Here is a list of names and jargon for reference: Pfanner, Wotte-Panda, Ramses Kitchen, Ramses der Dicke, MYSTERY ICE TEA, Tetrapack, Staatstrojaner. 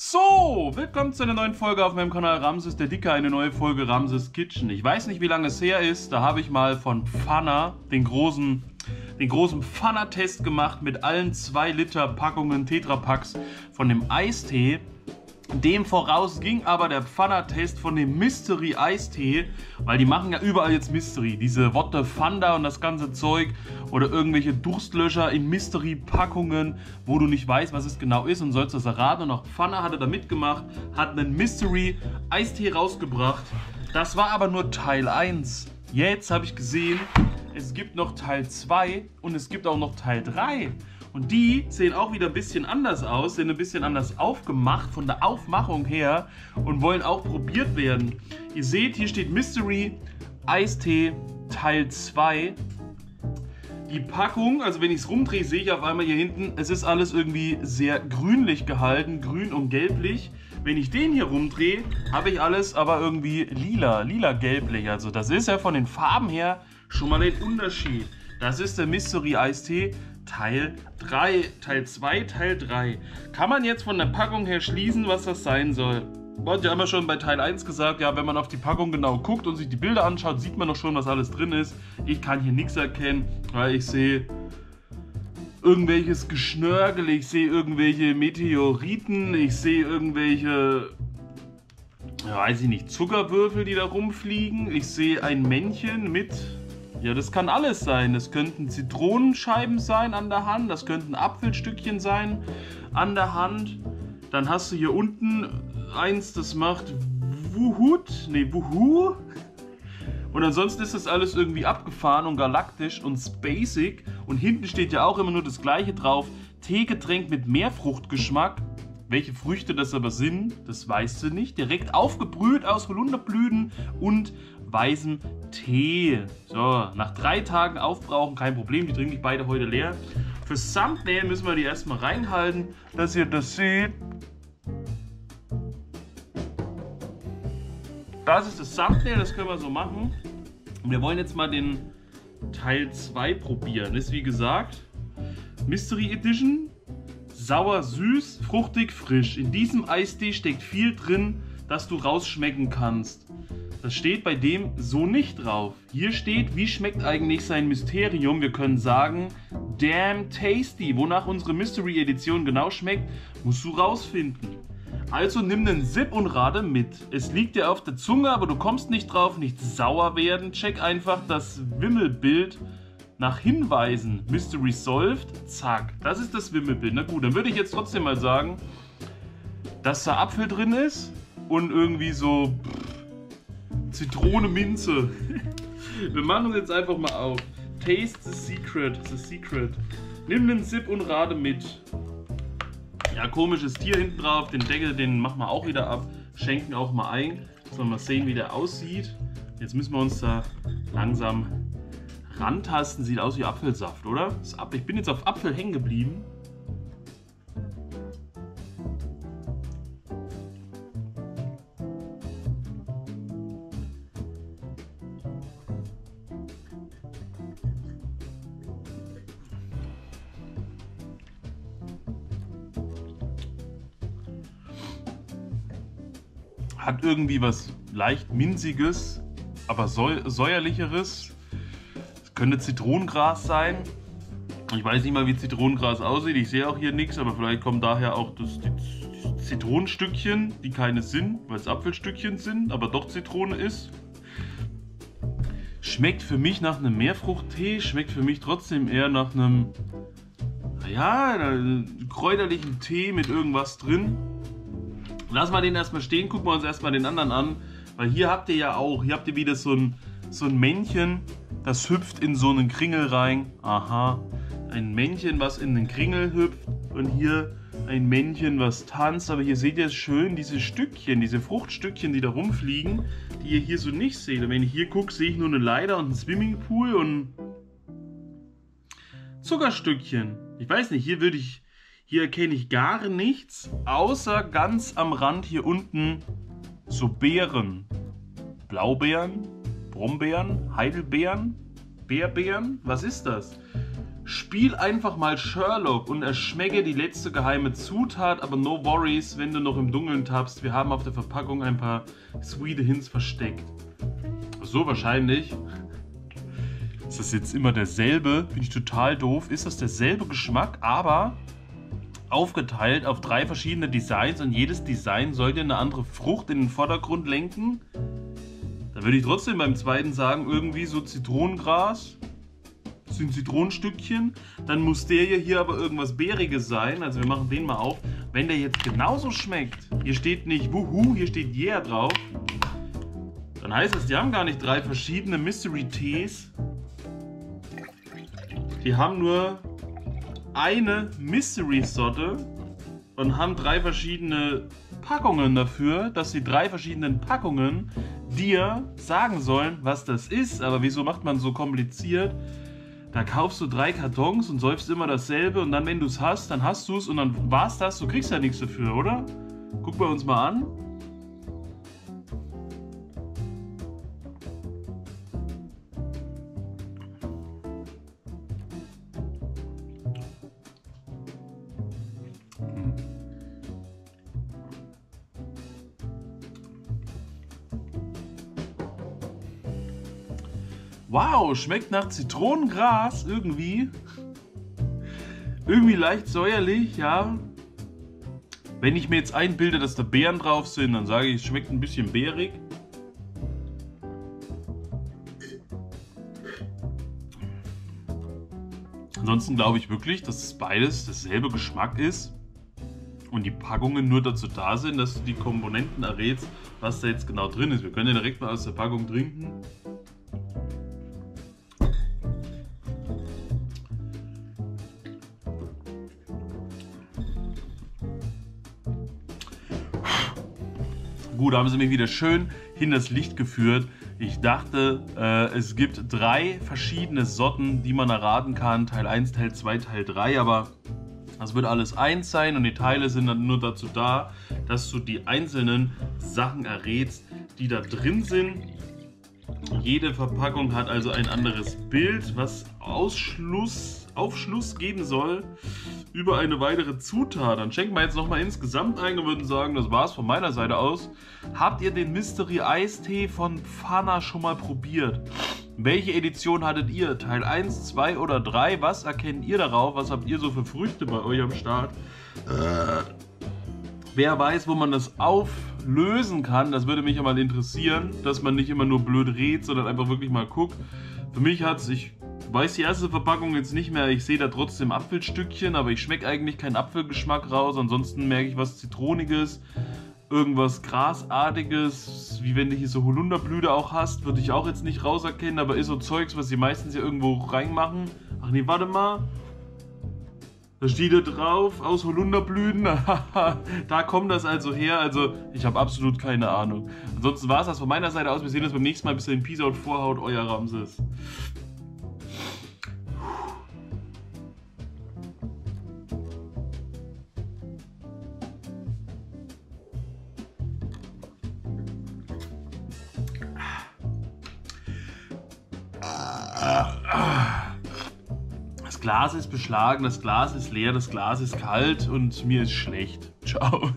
So, willkommen zu einer neuen Folge auf meinem Kanal Ramses der Dicke, eine neue Folge Ramses Kitchen. Ich weiß nicht, wie lange es her ist, da habe ich mal von Pfanner den großen Pfanner-Test gemacht mit allen 2 Liter Packungen Tetrapacks von dem Eistee. Dem voraus ging aber der Pfanner-Test von dem Mystery-Eistee, weil die machen ja überall jetzt Mystery. Diese Wotte-Panda und das ganze Zeug oder irgendwelche Durstlöscher in Mystery-Packungen, wo du nicht weißt, was es genau ist und sollst das erraten. Und auch Pfanner hatte da mitgemacht, hat einen Mystery-Eistee rausgebracht. Das war aber nur Teil 1. Jetzt habe ich gesehen, es gibt noch Teil 2 und es gibt auch noch Teil 3. Und die sehen auch wieder ein bisschen anders aus, sind ein bisschen anders aufgemacht von der Aufmachung her und wollen auch probiert werden. Ihr seht, hier steht Mystery Eistee Teil 2. Die Packung, also wenn ich es rumdrehe, sehe ich auf einmal hier hinten, es ist alles irgendwie sehr grünlich gehalten, grün und gelblich. Wenn ich den hier rumdrehe, habe ich alles aber irgendwie lila, lila-gelblich. Also das ist ja von den Farben her schon mal ein Unterschied. Das ist der Mystery Eistee Teil 3, Teil 2, Teil 3. Kann man jetzt von der Packung her schließen, was das sein soll? Und wir haben ja schon bei Teil 1 gesagt, ja, wenn man auf die Packung genau guckt und sich die Bilder anschaut, sieht man doch schon, was alles drin ist. Ich kann hier nichts erkennen, weil ich sehe irgendwelches Geschnörgel, ich sehe irgendwelche Meteoriten, ich sehe irgendwelche, weiß ich nicht, Zuckerwürfel, die da rumfliegen. Ich sehe ein Männchen mit... Ja, das kann alles sein. Das könnten Zitronenscheiben sein an der Hand, das könnten Apfelstückchen sein an der Hand. Dann hast du hier unten eins, das macht Wuhu. Und ansonsten ist das alles irgendwie abgefahren und galaktisch und spacig. Und hinten steht ja auch immer nur das Gleiche drauf. Teegetränk mit Meerfruchtgeschmack. Welche Früchte das aber sind, das weißt du nicht. Direkt aufgebrüht aus Holunderblüten und weißem Tee. So, nach 3 Tagen aufbrauchen, kein Problem, die trinke ich beide heute leer. Fürs Thumbnail müssen wir die erstmal reinhalten, dass ihr das seht. Das ist das Thumbnail, das können wir so machen. Und wir wollen jetzt mal den Teil 2 probieren. Das ist wie gesagt Mystery Edition. Sauer, süß, fruchtig, frisch. In diesem Eistee steckt viel drin, das du rausschmecken kannst. Das steht bei dem so nicht drauf. Hier steht, wie schmeckt eigentlich sein Mysterium? Wir können sagen, damn tasty. Wonach unsere Mystery Edition genau schmeckt, musst du rausfinden. Also nimm einen Sip und rate mit. Es liegt dir auf der Zunge, aber du kommst nicht drauf, nicht sauer werden. Check einfach das Wimmelbild nach Hinweisen. Mystery solved, zack. Das ist das Wimmelbild. Na gut, dann würde ich jetzt trotzdem mal sagen, dass da Apfel drin ist und irgendwie so... Zitrone, Minze. Wir machen uns jetzt einfach mal auf. Taste the secret. The secret. Nimm den Sip und rate mit. Ja, komisches Tier hinten drauf. Den Deckel, den machen wir auch wieder ab. Schenken auch mal ein. Sollen wir mal sehen, wie der aussieht. Jetzt müssen wir uns da langsam rantasten. Sieht aus wie Apfelsaft, oder? Ich bin jetzt auf Apfel hängen geblieben. Hat irgendwie was leicht Minziges, aber Säuerlicheres. Es könnte Zitronengras sein. Ich weiß nicht mal, wie Zitronengras aussieht. Ich sehe auch hier nichts, aber vielleicht kommen daher auch die Zitronenstückchen, die keine sind, weil es Apfelstückchen sind, aber doch Zitrone ist. Schmeckt für mich nach einem Meerfruchttee, schmeckt für mich trotzdem eher nach einem, naja, kräuterlichen Tee mit irgendwas drin. Lass mal den erstmal stehen, gucken wir uns erstmal den anderen an, weil hier habt ihr ja auch, hier habt ihr wieder so ein Männchen, das hüpft in so einen Kringel rein. Aha, ein Männchen, was in den Kringel hüpft und hier ein Männchen, was tanzt. Aber hier seht ihr schön diese Stückchen, diese Fruchtstückchen, die da rumfliegen, die ihr hier so nicht seht. Und wenn ich hier gucke, sehe ich nur eine Leiter und einen Swimmingpool und Zuckerstückchen. Ich weiß nicht, hier erkenne ich gar nichts, außer ganz am Rand hier unten so Beeren. Blaubeeren, Brombeeren, Heidelbeeren, Beerbeeren. Was ist das? Spiel einfach mal Sherlock und erschmecke die letzte geheime Zutat, aber no worries, wenn du noch im Dunkeln tappst. Wir haben auf der Verpackung ein paar sweete Hints versteckt. So wahrscheinlich. Ist das jetzt immer derselbe? Finde ich total doof. Ist das derselbe Geschmack, aber aufgeteilt auf 3 verschiedene Designs und jedes Design sollte eine andere Frucht in den Vordergrund lenken? Da würde ich trotzdem beim zweiten sagen, irgendwie so Zitronengras. Das sind Zitronenstückchen. Dann muss der hier aber irgendwas Bäriges sein. Also wir machen den mal auf. Wenn der jetzt genauso schmeckt, hier steht nicht Wuhu, hier steht Yeah drauf, dann heißt das, die haben gar nicht 3 verschiedene Mystery-Tees. Die haben nur eine Mystery-Sorte und haben 3 verschiedene Packungen dafür, dass die 3 verschiedenen Packungen dir sagen sollen, was das ist. Aber wieso macht man so kompliziert? Da kaufst du 3 Kartons und säufst immer dasselbe und dann, wenn du es hast, dann hast du es und dann war's das. Du kriegst ja nichts dafür, oder? Guck bei uns mal an. Wow, schmeckt nach Zitronengras irgendwie. Irgendwie leicht säuerlich, ja. Wenn ich mir jetzt einbilde, dass da Beeren drauf sind, dann sage ich, es schmeckt ein bisschen beerig. Ansonsten glaube ich wirklich, dass es beides dasselbe Geschmack ist und die Packungen nur dazu da sind, dass du die Komponenten errätst, was da jetzt genau drin ist. Wir können ja direkt mal aus der Packung trinken. Gut, da haben sie mich wieder schön hin das Licht geführt. Ich dachte, es gibt 3 verschiedene Sorten, die man erraten kann. Teil 1, Teil 2, Teil 3, aber das wird alles eins sein und die Teile sind dann nur dazu da, dass du die einzelnen Sachen errätst, die da drin sind. Jede Verpackung hat also ein anderes Bild, was Aufschluss geben soll über eine weitere Zutat. Dann schenken wir jetzt nochmal insgesamt ein und würden sagen, das war's von meiner Seite aus. Habt ihr den Mystery-Eistee von Pfanner schon mal probiert? Welche Edition hattet ihr? Teil 1, 2 oder 3? Was erkennt ihr darauf? Was habt ihr so für Früchte bei euch am Start? Wer weiß, wo man das auflösen kann? Das würde mich ja mal interessieren, dass man nicht immer nur blöd redet, sondern einfach wirklich mal guckt. Für mich hat es, ich weiß die erste Verpackung jetzt nicht mehr, ich sehe da trotzdem Apfelstückchen, aber ich schmecke eigentlich keinen Apfelgeschmack raus. Ansonsten merke ich was Zitroniges, irgendwas Grasartiges, wie wenn du hier so Holunderblüte auch hast, würde ich auch jetzt nicht rauserkennen, aber ist so Zeugs, was sie meistens hier irgendwo reinmachen. Ach nee, warte mal. Da steht da drauf, aus Holunderblüten, da kommt das also her, also ich habe absolut keine Ahnung. Ansonsten war es das von meiner Seite aus, wir sehen uns beim nächsten Mal, bis dahin, Peace out, Vorhaut, euer Ramses. Das Glas ist beschlagen, das Glas ist leer, das Glas ist kalt und mir ist schlecht. Ciao.